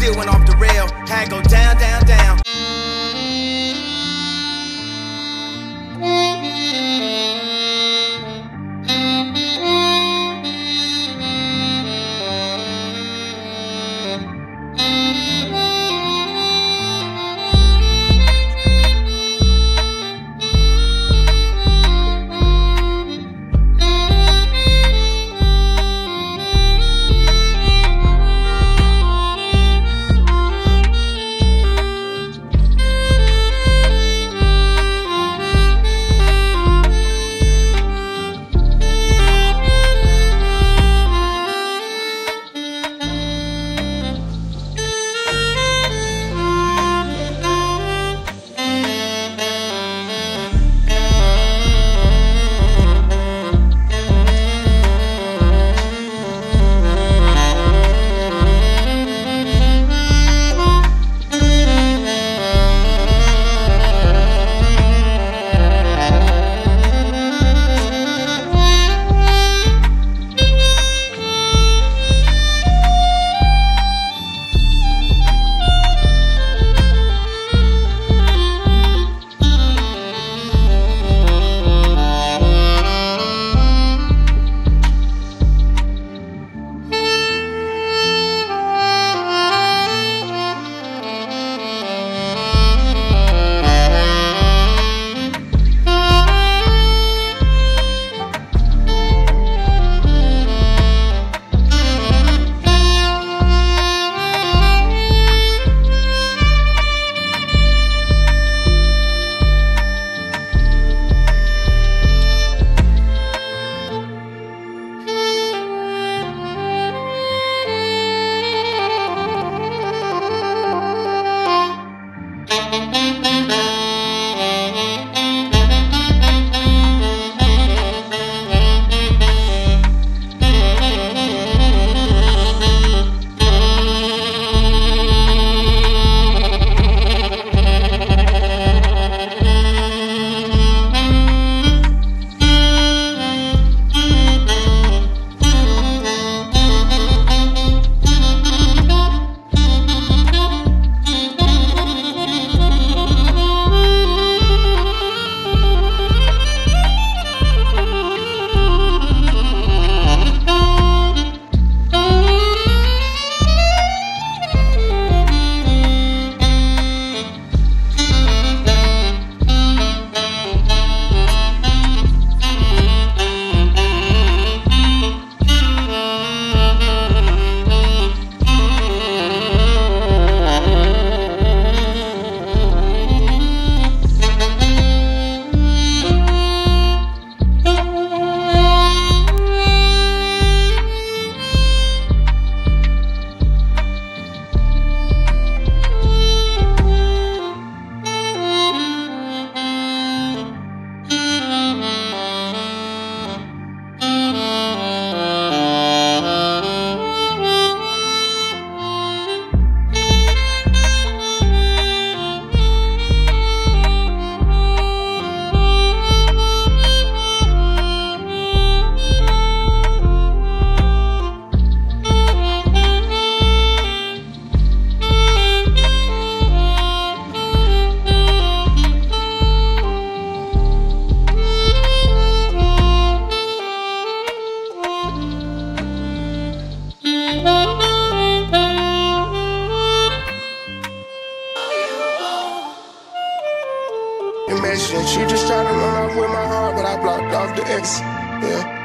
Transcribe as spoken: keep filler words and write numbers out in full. still went off the rail. Had to go down, down, down. Imagine that you just try to run off with my heart, but I blocked off the exit. Yeah.